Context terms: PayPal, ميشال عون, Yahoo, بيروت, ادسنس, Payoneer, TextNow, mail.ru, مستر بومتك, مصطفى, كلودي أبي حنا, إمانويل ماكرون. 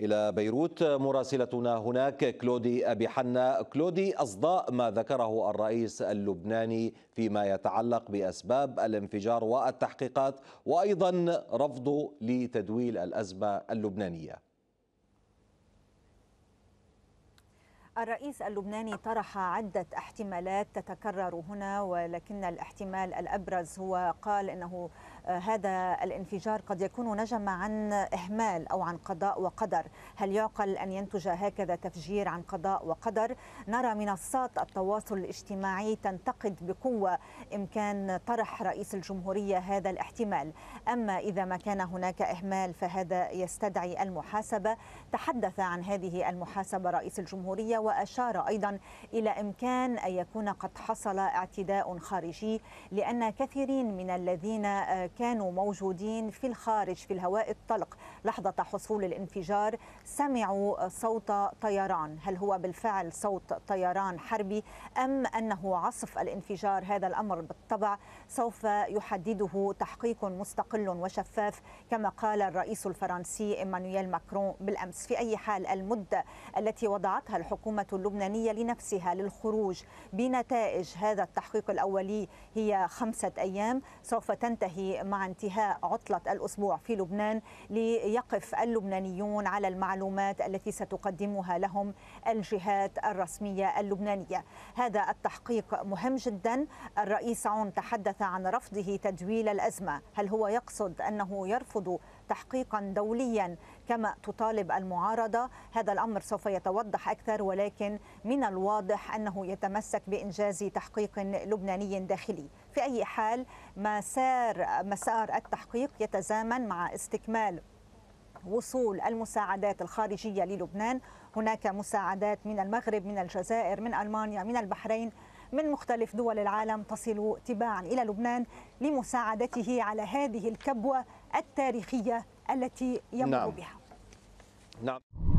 إلى بيروت مراسلتنا هناك كلودي أبي حنا. كلودي، أصداء ما ذكره الرئيس اللبناني فيما يتعلق بأسباب الانفجار والتحقيقات وأيضا رفضه لتدويل الأزمة اللبنانية. الرئيس اللبناني طرح عدة احتمالات تتكرر هنا، ولكن الاحتمال الأبرز هو قال إنه هذا الانفجار قد يكون نجم عن إهمال أو عن قضاء وقدر. هل يعقل أن ينتج هكذا تفجير عن قضاء وقدر؟ نرى منصات التواصل الاجتماعي تنتقد بقوة إمكان طرح رئيس الجمهورية هذا الاحتمال. أما إذا ما كان هناك إهمال فهذا يستدعي المحاسبة. تحدث عن هذه المحاسبة رئيس الجمهورية، وأشار أيضا إلى إمكان أن يكون قد حصل اعتداء خارجي، لأن كثيرين من الذين كانوا موجودين في الخارج في الهواء الطلق لحظة حصول الانفجار سمعوا صوت طيران. هل هو بالفعل صوت طيران حربي أم أنه عصف الانفجار؟ هذا الأمر بالطبع سوف يحدده تحقيق مستقل وشفاف كما قال الرئيس الفرنسي إمانويل ماكرون بالأمس. في أي حال، المدة التي وضعتها الحكومة اللبنانية لنفسها للخروج بنتائج هذا التحقيق الأولي هي 5 أيام. سوف تنتهي مع انتهاء عطلة الأسبوع في لبنان ليقف اللبنانيون على المعلومات التي ستقدمها لهم الجهات الرسمية اللبنانية. هذا التحقيق مهم جدا. الرئيس عون تحدث عن رفضه تدويل الأزمة. هل هو يقصد أنه يرفض تحقيقا دوليا كما تطالب المعارضة؟ هذا الأمر سوف يتوضح أكثر، ولكن من الواضح أنه يتمسك بإنجاز تحقيق لبناني داخلي. في أي حال، مسار التحقيق يتزامن مع استكمال وصول المساعدات الخارجية للبنان. هناك مساعدات من المغرب، من الجزائر، من ألمانيا، من البحرين، من مختلف دول العالم تصل تباعا إلى لبنان لمساعدته على هذه الكبوة التاريخية التي يمر بها. نعم.